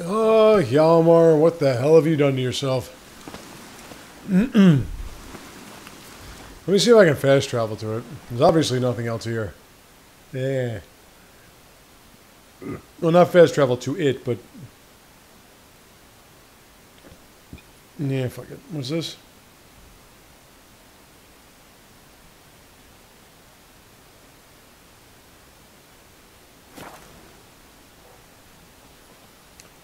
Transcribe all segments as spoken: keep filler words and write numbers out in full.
Oh, Hjalmar, what the hell have you done to yourself? Let me see if I can fast travel to it. There's obviously nothing else here. Yeah. Well, not fast travel to it, but... Yeah, fuck it. What's this?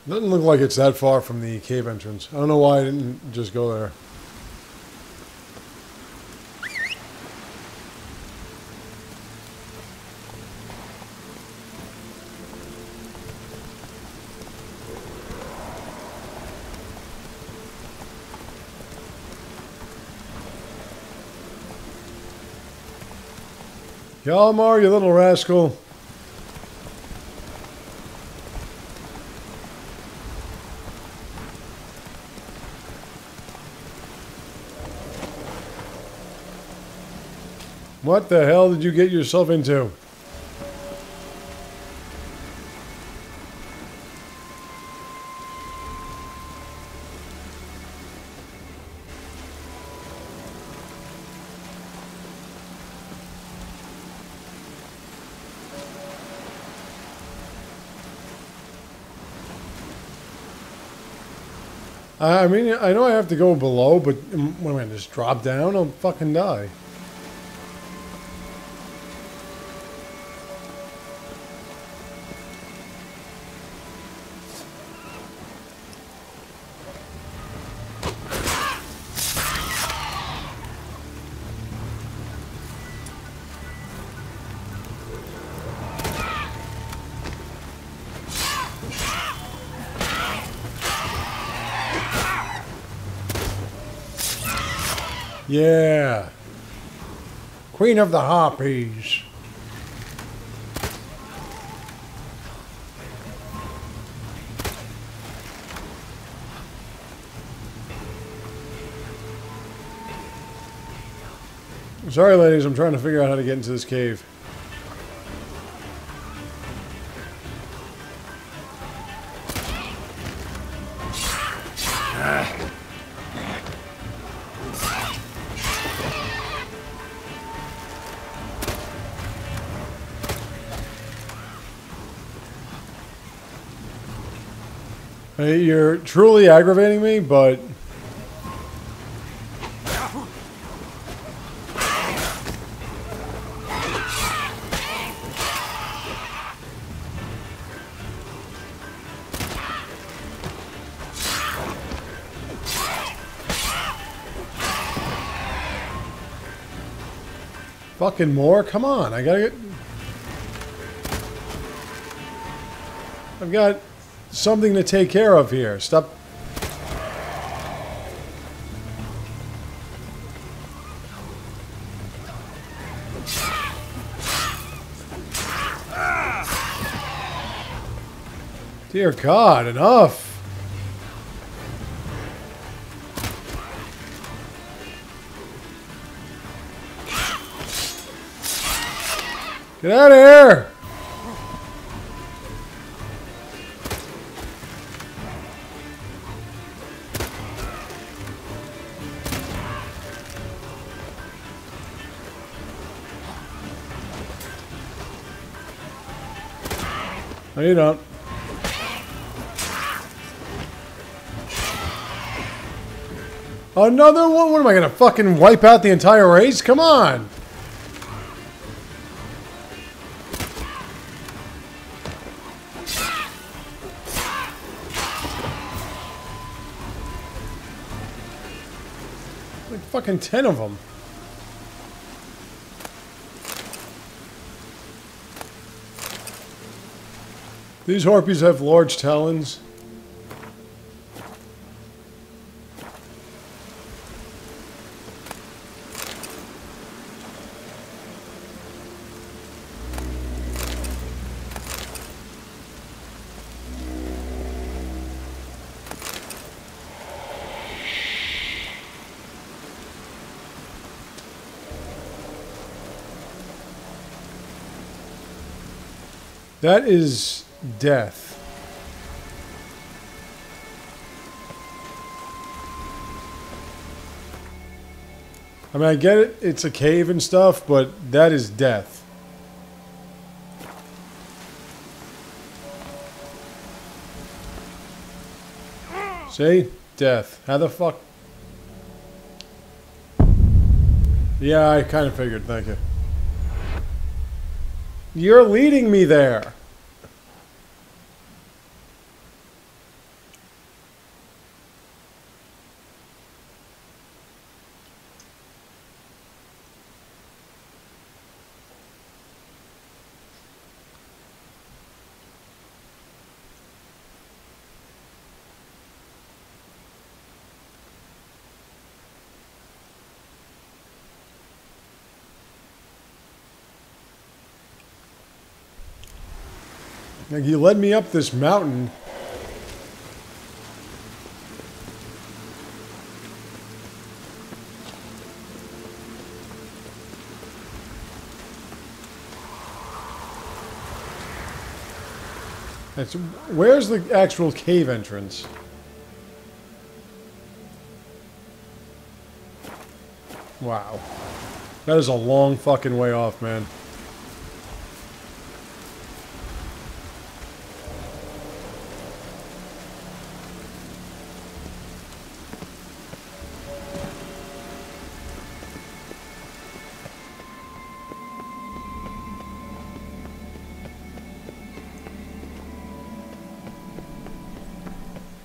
Doesn't look like it's that far from the cave entrance. I don't know why I didn't just go there. Hjalmar, you little rascal. What the hell did you get yourself into? I mean, I know I have to go below, but when I just drop down, I'll fucking die. Yeah. Queen of the Harpies. Sorry, ladies, I'm trying to figure out how to get into this cave. You're truly aggravating me, but... Fucking more? Come on, I gotta get... I've got... something to take care of here. Stop. Dear God, enough. Get out of here. No, you don't. Another one? What am I gonna fucking wipe out the entire race? Come on! Like fucking ten of them. These harpies have large talons. That is... death. I mean, I get it, it's a cave and stuff, but that is death. See? Death. How the fuck? Yeah, I kind of figured, thank you. You're leading me there! You led me up this mountain. That's, where's the actual cave entrance? Wow. That is a long fucking way off, man.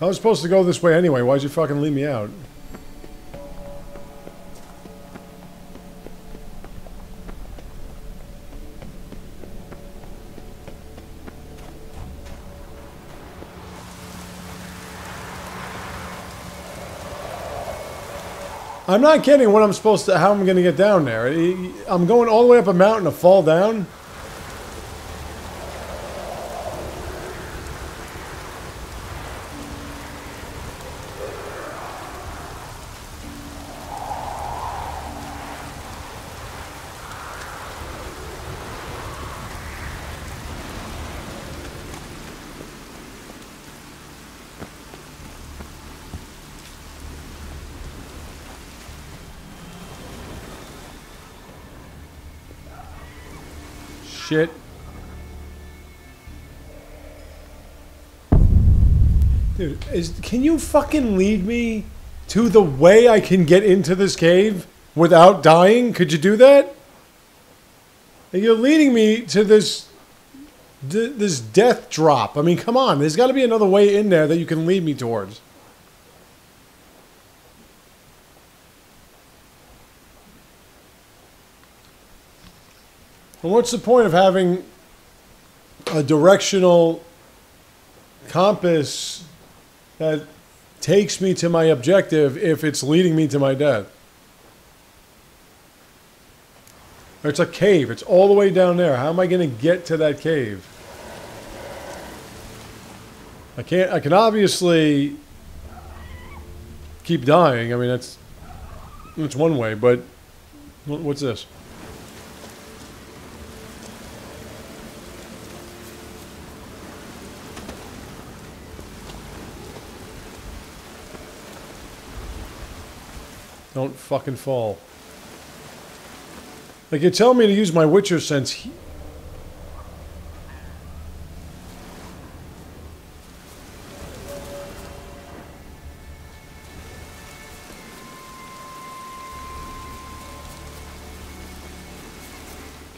I was supposed to go this way anyway, why'd you fucking leave me out? I'm not kidding what I'm supposed to- how I'm gonna get down there. I'm going all the way up a mountain to fall down? Shit. Dude, is, can you fucking lead me to the way I can get into this cave without dying? Could you do that? You're leading me to this this death drop. I mean, come on. There's got to be another way in there that you can lead me towards. And what's the point of having a directional compass that takes me to my objective if it's leading me to my death? It's a cave. It's all the way down there. How am I going to get to that cave? I can't... I can obviously keep dying. I mean, that's... That's one way, but... What's this? Don't fucking fall. Like, you're telling me to use my Witcher sense. He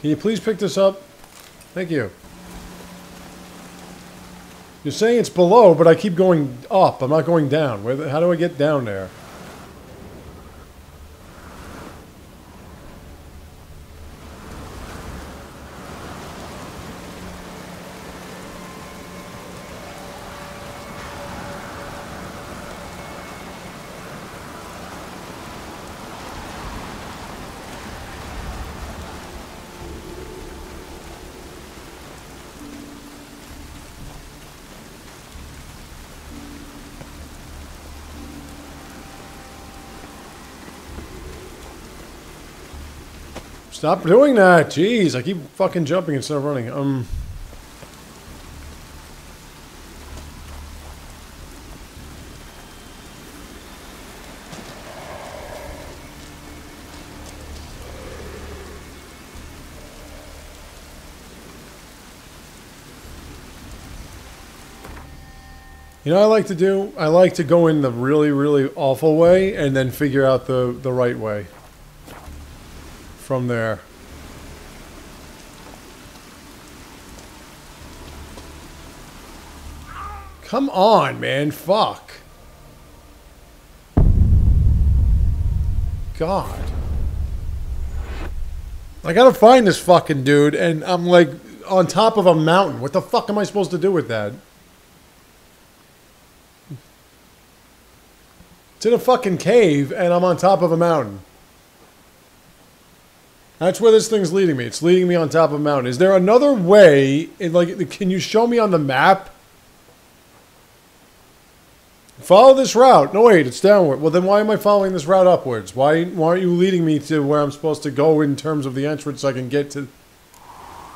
Can you please pick this up? Thank you. You're saying it's below, but I keep going up. I'm not going down. Where the, how do I get down there? Stop doing that! Jeez, I keep fucking jumping instead of running. Um... You know what I like to do? I like to go in the really, really awful way and then figure out the, the right way from there. Come on, man. Fuck. God. I gotta find this fucking dude, and I'm like on top of a mountain. What the fuck am I supposed to do with that? It's in a fucking cave, and I'm on top of a mountain. That's where this thing's leading me. It's leading me on top of a mountain. Is there another way? It, like, can you show me on the map? Follow this route. No, wait, it's downward. Well, then why am I following this route upwards? Why, why aren't you leading me to where I'm supposed to go in terms of the entrance so I can get to...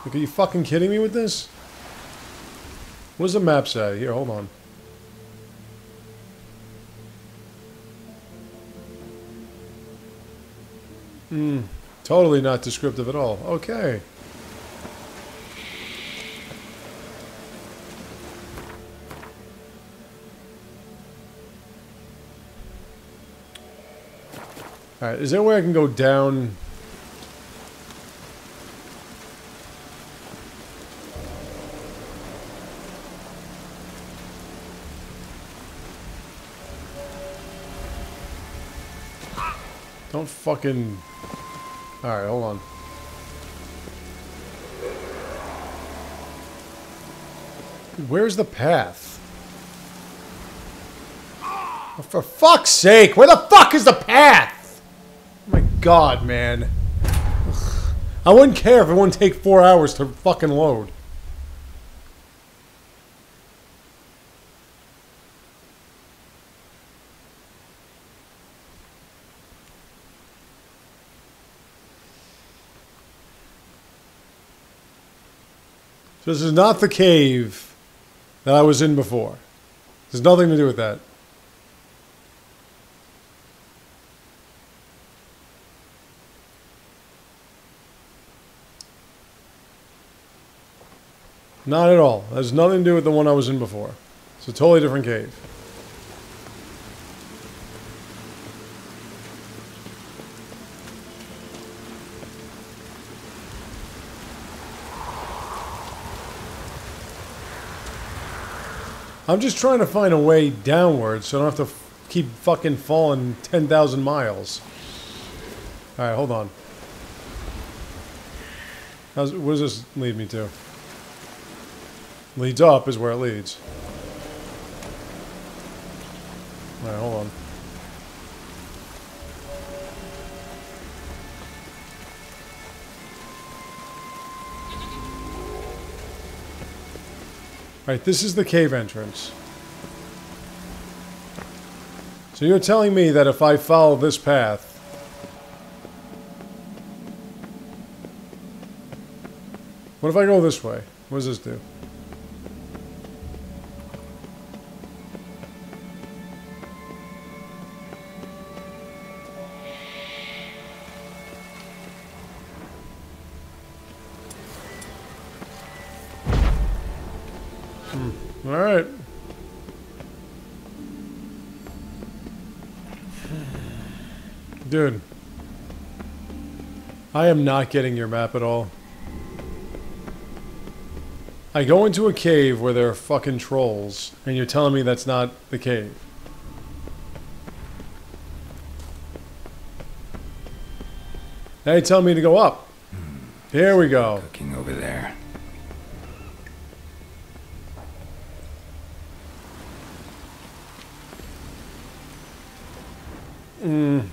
Like, are you fucking kidding me with this? What does the map say? Here, hold on. Hmm. Totally not descriptive at all. Okay. Alright, is there a way I can go down? Don't fucking... Alright, hold on. Where's the path? Oh, for fuck's sake, where the fuck is the path? God, man. Ugh. I wouldn't care if it wouldn't take four hours to fucking load. So this is not the cave that I was in before. There's nothing to do with that. Not at all. That has nothing to do with the one I was in before. It's a totally different cave. I'm just trying to find a way downwards so I don't have to f keep fucking falling ten thousand miles. Alright, hold on. How's, what does this lead me to? Leads up is where it leads. Alright, hold on. Alright, this is the cave entrance. So you're telling me that if I follow this path... What if I go this way? What does this do? Dude, I am not getting your map at all. I go into a cave where there are fucking trolls, and you're telling me that's not the cave. Now you're telling me to go up. Here we go. Cooking over there. Mmm.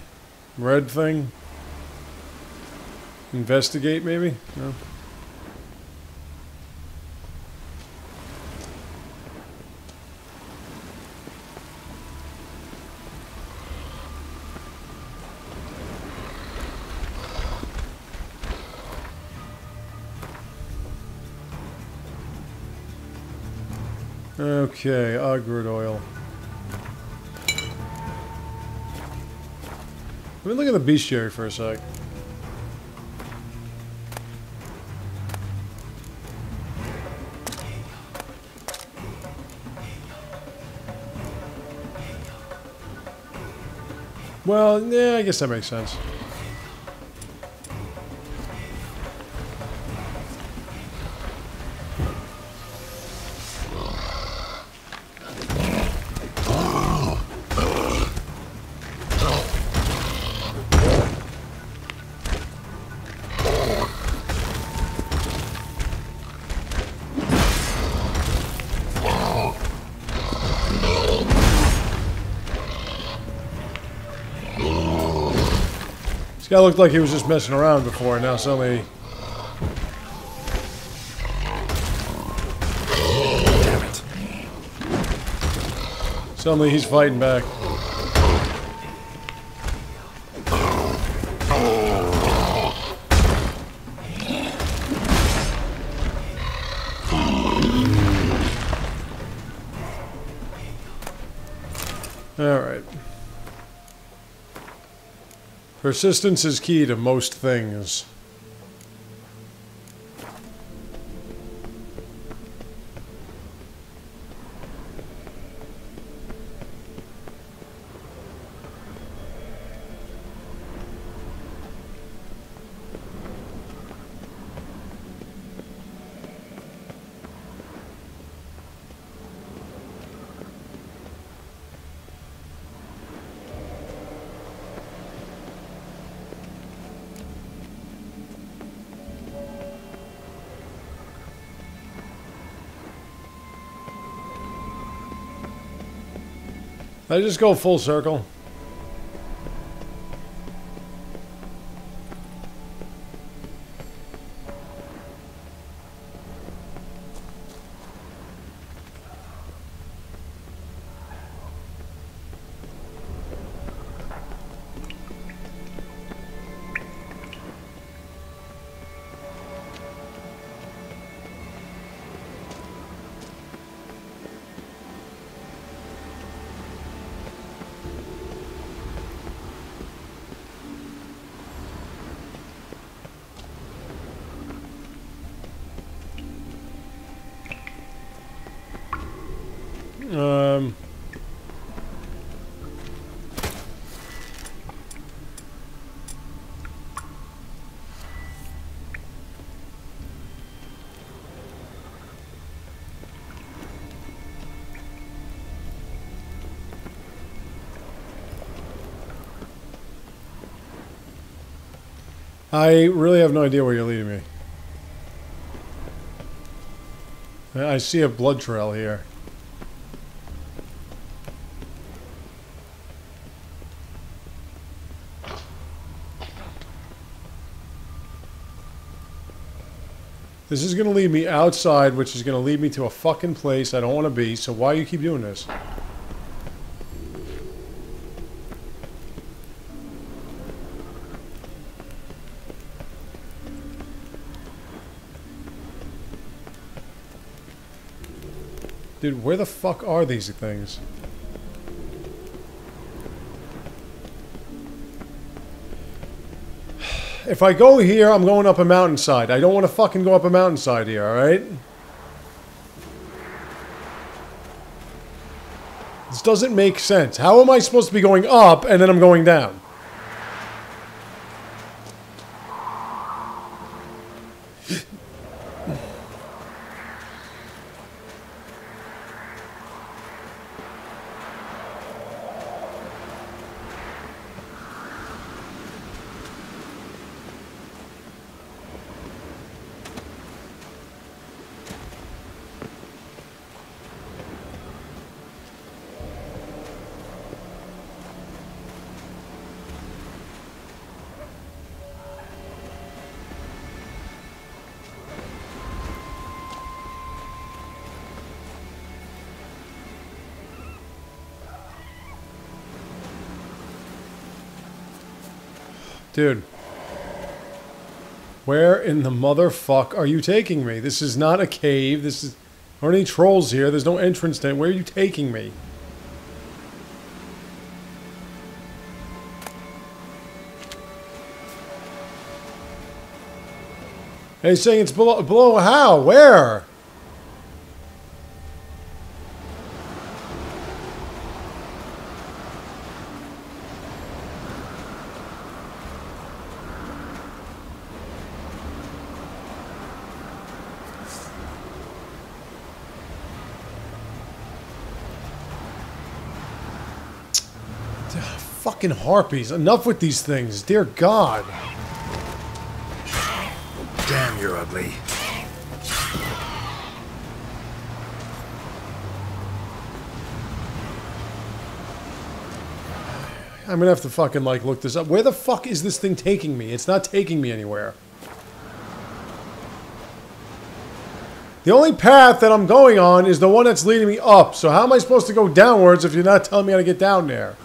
Red thing? Investigate, maybe? No. Okay, Ard oil. Let me look at the bestiary for a sec. Well, yeah, I guess that makes sense. Guy looked like he was just messing around before, and now suddenly. Damn it. Suddenly he's fighting back. Persistence is key to most things. I just go full circle. Um. I really have no idea where you're leading me. I see a blood trail here. This is going to lead me outside, which is going to lead me to a fucking place I don't want to be, so why you keep doing this? Dude, where the fuck are these things? If I go here, I'm going up a mountainside. I don't want to fucking go up a mountainside here, alright? This doesn't make sense. How am I supposed to be going up and then I'm going down? Dude, where in the motherfuck are you taking me? This is not a cave. This is. There aren't any trolls here. There's no entrance to it. Where are you taking me? And he's saying it's below. Below how? Where? Fucking harpies. Enough with these things. Dear God. Damn, you're ugly. I'm gonna have to fucking, like, look this up. Where the fuck is this thing taking me? It's not taking me anywhere. The only path that I'm going on is the one that's leading me up. So how am I supposed to go downwards if you're not telling me how to get down there?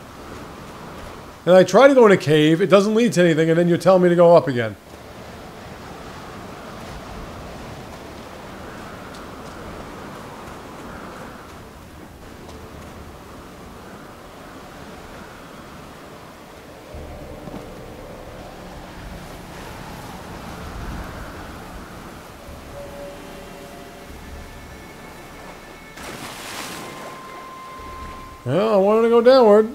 And I try to go in a cave, it doesn't lead to anything, and then you're telling me to go up again. Well, I wanted to go downward.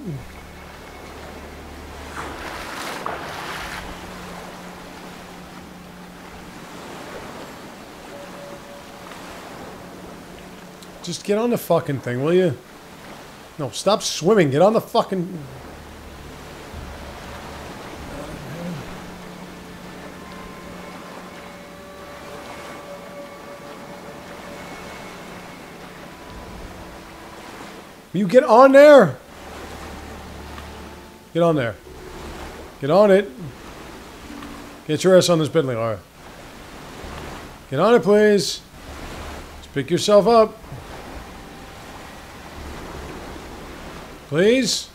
Just get on the fucking thing, will you? No, stop swimming. Get on the fucking... You get on there! Get on there. Get on it. Get your ass on this bed, Laura. Get on it, please. Just pick yourself up. Please?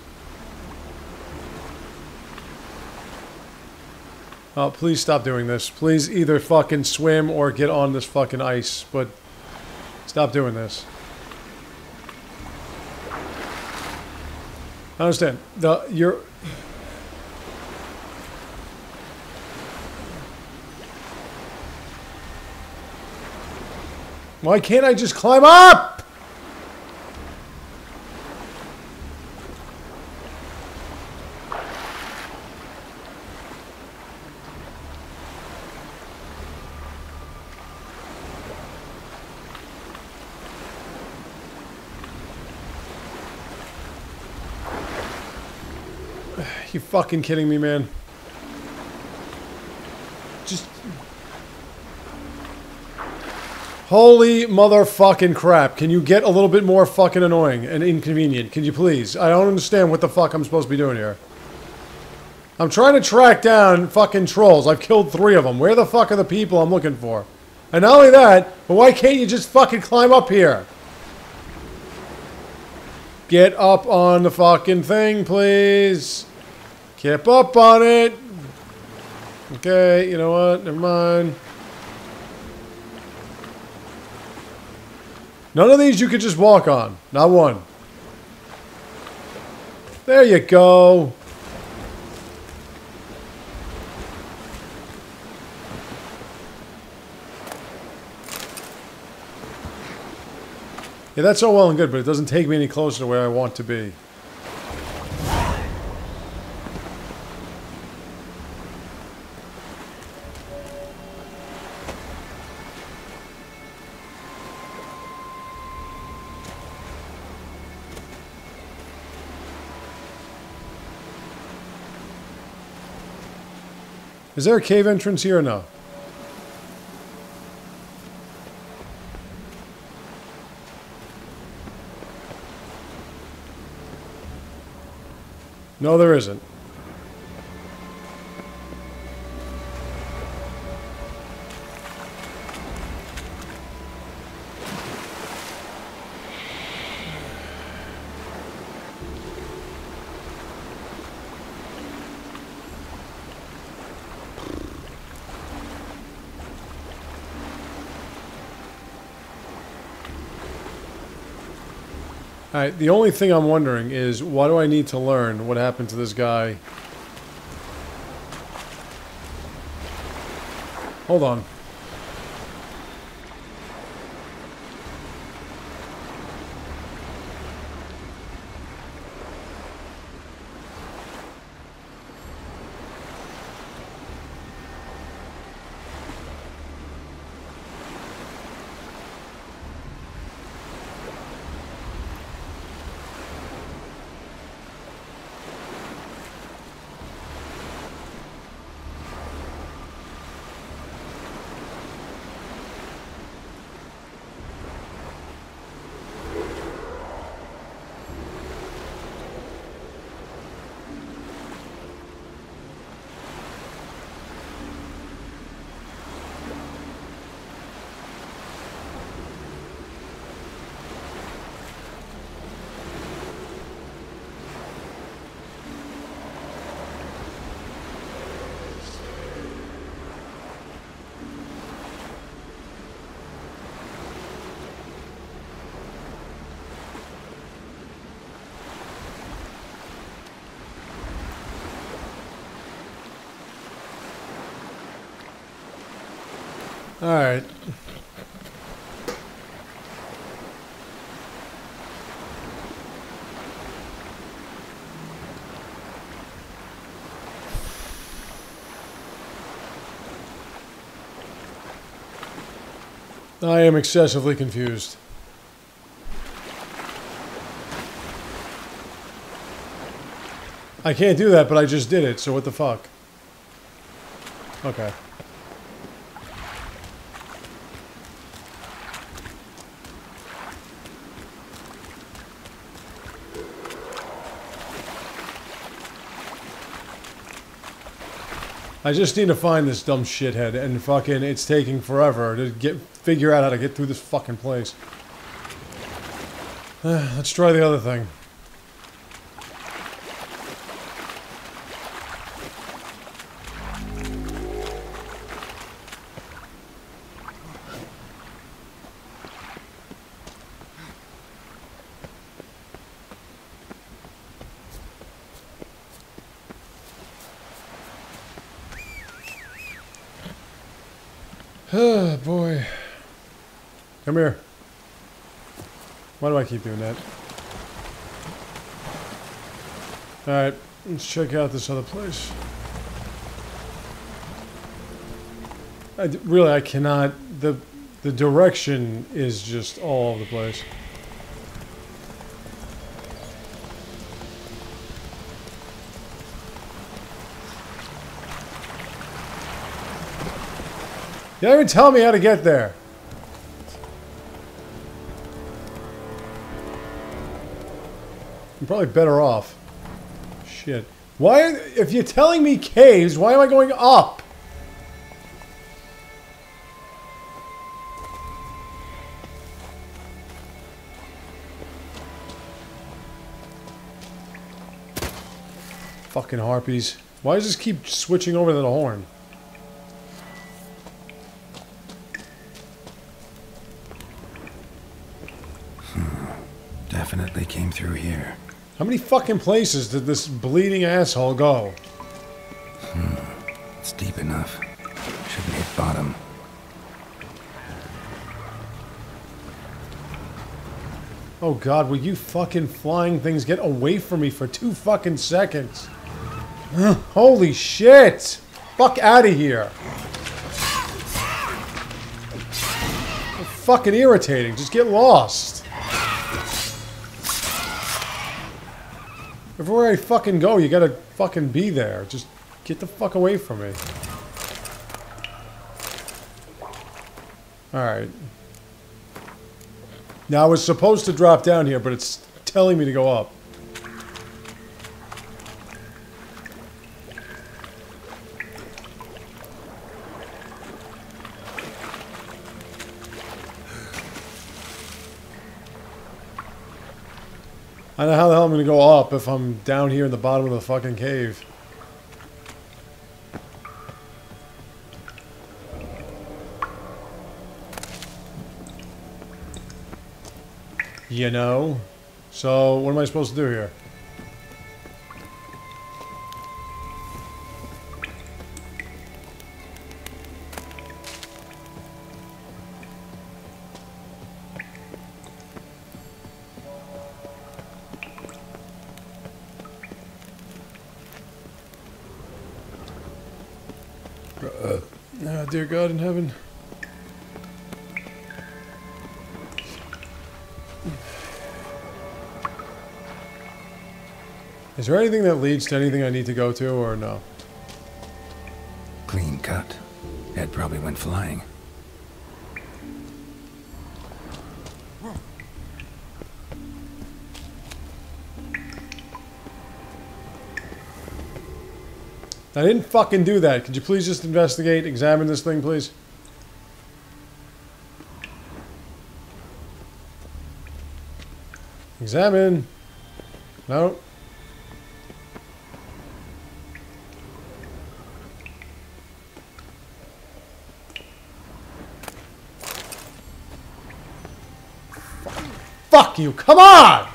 Oh, please stop doing this. Please either fucking swim or get on this fucking ice, but stop doing this. I understand. The, you're... Why can't I just climb up? You fucking kidding me, man? Just... Holy motherfucking crap. Can you get a little bit more fucking annoying and inconvenient? Can you please? I don't understand what the fuck I'm supposed to be doing here. I'm trying to track down fucking trolls. I've killed three of them. Where the fuck are the people I'm looking for? And not only that, but why can't you just fucking climb up here? Get up on the fucking thing, please. Keep up on it. Okay, you know what? Never mind. None of these you could just walk on. Not one. There you go. Yeah, that's all well and good, but it doesn't take me any closer to where I want to be. Is there a cave entrance here or no? No, there isn't. Alright, the only thing I'm wondering is, why do I need to learn what happened to this guy? Hold on. Alright. I am excessively confused. I can't do that, but I just did it, so what the fuck? Okay. I just need to find this dumb shithead, and fucking, it's taking forever to get figure out how to get through this fucking place. Uh, let's try the other thing. Come here. Why do I keep doing that? Alright, let's check out this other place. I d really, I cannot... The, the direction is just all over the place. You don't even tell me how to get there. I'm probably better off. Shit. Why, if you're telling me caves, why am I going up? Fucking harpies. Why does this keep switching over to the horn? Hmm. Definitely came through here. How many fucking places did this bleeding asshole go? Hmm. It's deep enough. Shouldn't hit bottom. Oh god, will you fucking flying things get away from me for two fucking seconds? Holy shit! Fuck out of here! It's fucking irritating. Just get lost. Everywhere I fucking go, you gotta fucking be there. Just get the fuck away from me. Alright. Now, I was supposed to drop down here, but it's telling me to go up. I don't know how the hell I'm gonna go up if I'm down here in the bottom of the fucking cave. You know? So, what am I supposed to do here? Dear God in heaven. Is there anything that leads to anything I need to go to, or no? Clean cut. Ed probably went flying. I didn't fucking do that. Could you please just investigate, examine this thing, please? Examine. No. Fuck you. Come on!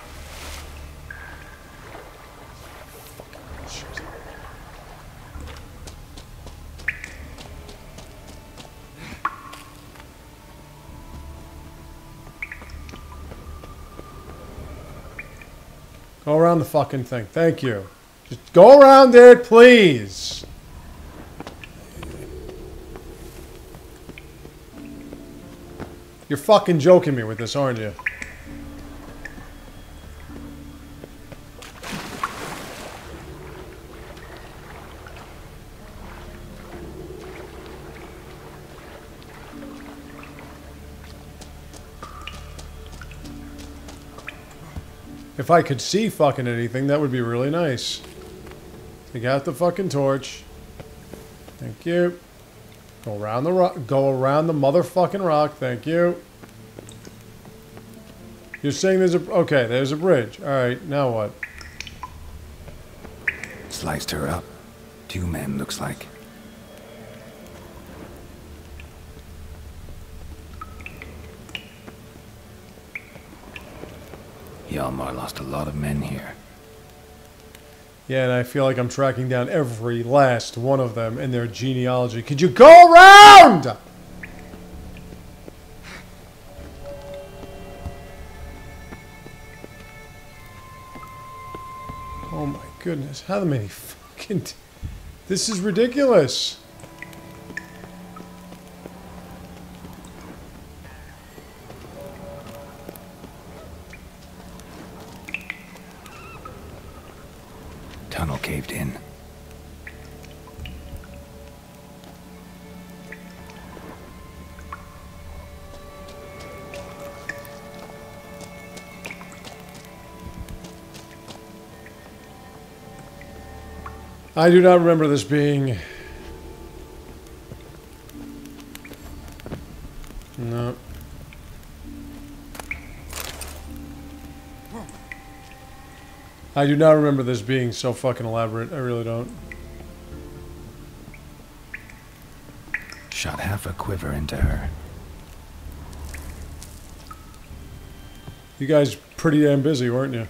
Go around the fucking thing. Thank you. Just go around it, please. You're fucking joking me with this, aren't you? If I could see fucking anything, that would be really nice. Take out the fucking torch. Thank you. Go around the rock. Go around the motherfucking rock. Thank you. You're saying there's a... Okay, there's a bridge. Alright, now what? Sliced her up. Two men, looks like. Hjalmar lost a lot of men here. Yeah, and I feel like I'm tracking down every last one of them and their genealogy. Could you go around?! Oh my goodness, how many fucking... T this is ridiculous! Caved in. I do not remember this being... No. I do not remember this being so fucking elaborate. I really don't. Shot half a quiver into her. You guys pretty damn busy, weren't you?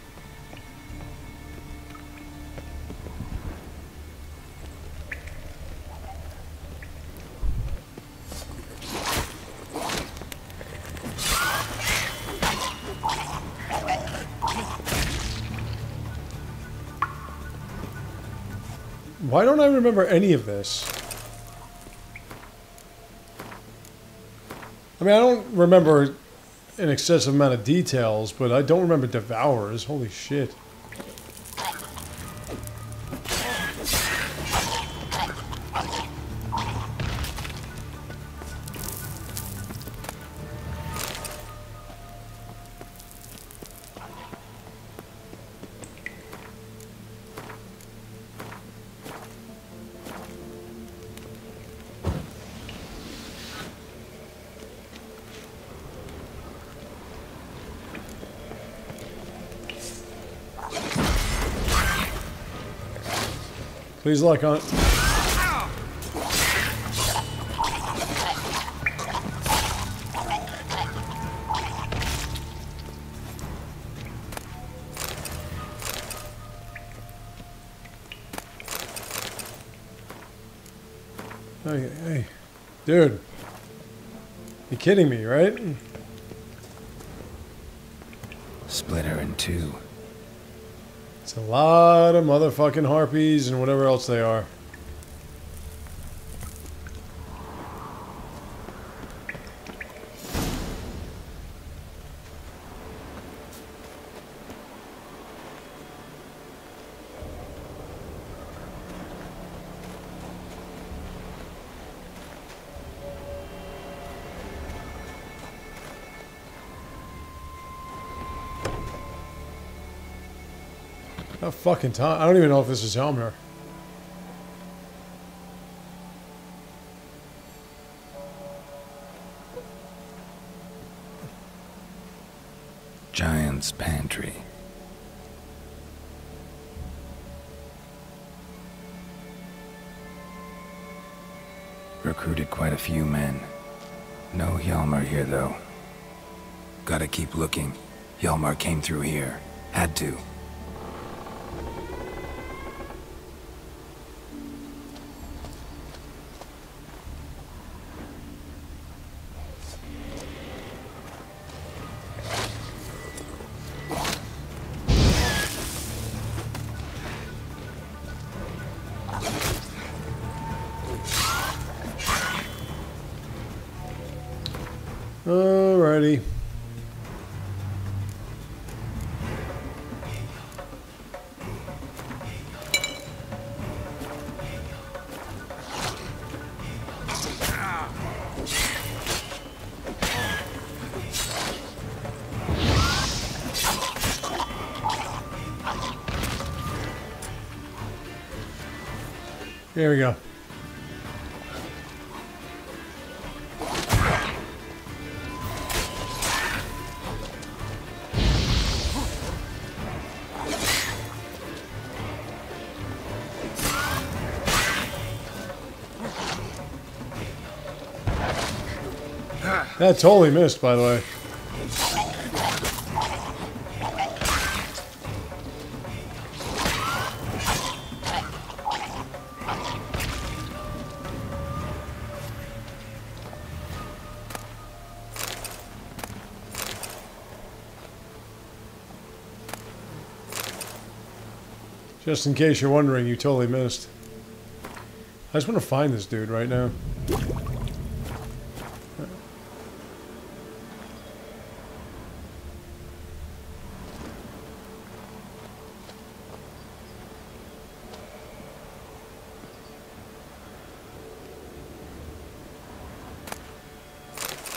Why don't I remember any of this? I mean, I don't remember an excessive amount of details, but I don't remember devourers. Holy shit. Please luck, Hunt. Hey, hey. Dude. You're kidding me, right? Split her in two. It's a lot of motherfucking harpies and whatever else they are. How fucking time! I don't even know if this is Hjalmar. Giant's pantry. Recruited quite a few men. No Hjalmar here though. Gotta keep looking. Hjalmar came through here. Had to. Alrighty. There we go. That totally missed, by the way. Just in case you're wondering, you totally missed. I just want to find this dude right now.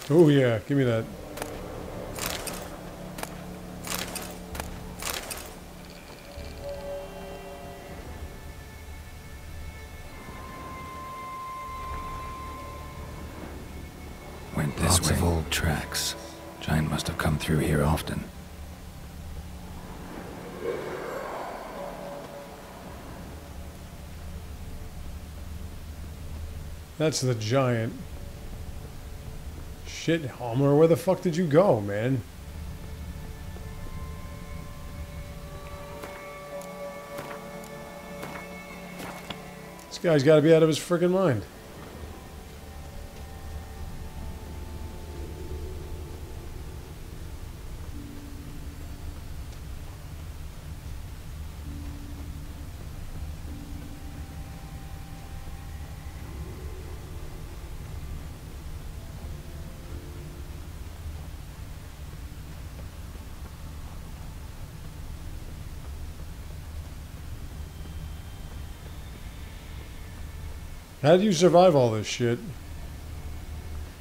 Oh yeah, give me that. Lots of old tracks. Giant must have come through here often. That's the giant. Shit, Hjalmar, where the fuck did you go, man? This guy's gotta be out of his frickin' mind. How do you survive all this shit?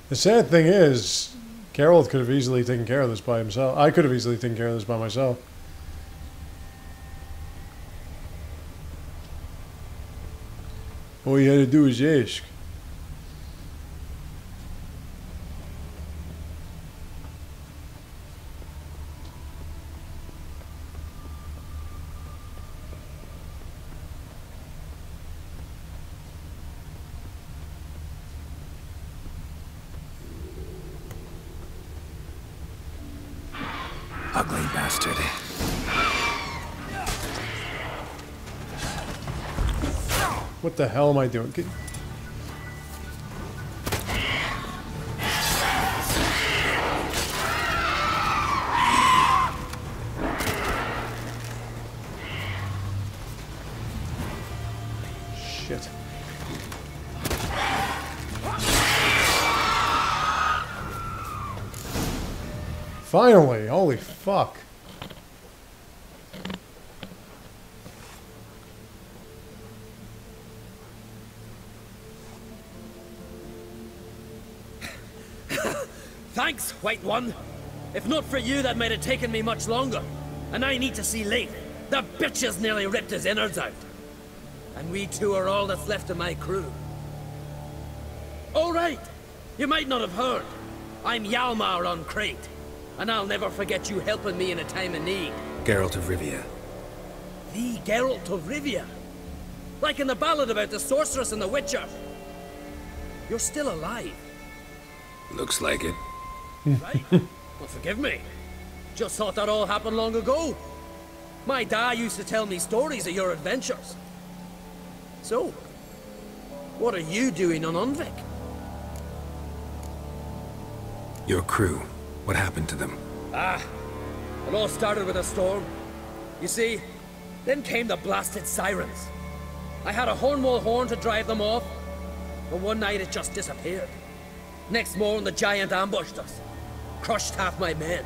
The sad thing is, Geralt could have easily taken care of this by himself. I could have easily taken care of this by myself. All you had to do is ask. Ugly bastard. What the hell am I doing? Get shit. Finally, holy fuck. Thanks, White One. If not for you, that might have taken me much longer. And I need to see Lee. The bitches nearly ripped his innards out. And we two are all that's left of my crew. All right. You might not have heard. I'm Hjalmar on Crate. And I'll never forget you helping me in a time of need. Geralt of Rivia. The Geralt of Rivia? Like in the ballad about the sorceress and the witcher. You're still alive. Looks like it. Right? Well, forgive me. Just thought that all happened long ago. My dad used to tell me stories of your adventures. So, what are you doing on Undvik? Your crew. What happened to them? Ah, it all started with a storm. You see, then came the blasted sirens. I had a Hornwall horn to drive them off, but one night it just disappeared. Next morning, the giant ambushed us. crushed half my men,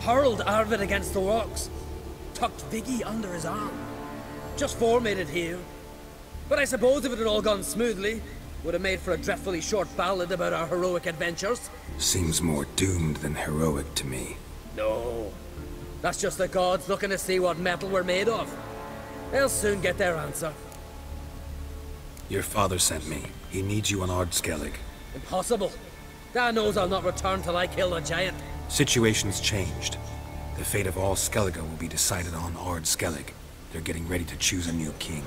hurled Arvid against the rocks, tucked Viggy under his arm. Just four made it here. But I suppose if it had all gone smoothly, would have made for a dreadfully short ballad about our heroic adventures. Seems more doomed than heroic to me. No. That's just the gods looking to see what metal we're made of. They'll soon get their answer. Your father sent me. He needs you on Ard Skellig. Impossible. Dad knows I'll not return till I kill the giant. Situation's changed. The fate of all Skellige will be decided on Ard Skellig. They're getting ready to choose a new king.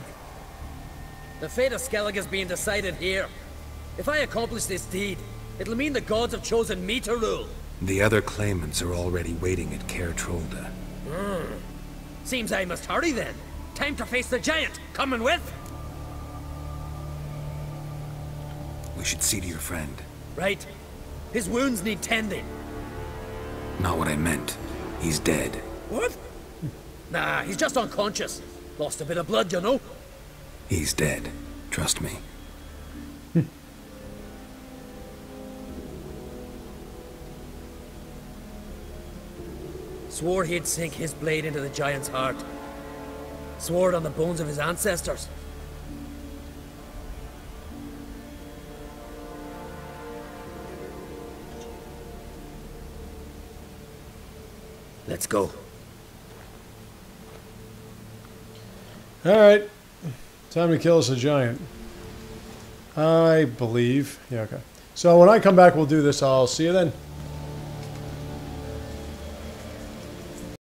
The fate of Skellig is being decided here. If I accomplish this deed, it'll mean the gods have chosen me to rule. The other claimants are already waiting at Kaer Trolde. Mm. Seems I must hurry then. Time to face the giant. Coming with? We should see to your friend. Right. His wounds need tending. Not what I meant. He's dead. What? Nah, he's just unconscious. Lost a bit of blood, you know. He's dead. Trust me. Swore he'd sink his blade into the giant's heart. Swore it on the bones of his ancestors. Let's go. All right. Time to kill us a giant. I believe. Yeah, okay. So when I come back, we'll do this. I'll see you then.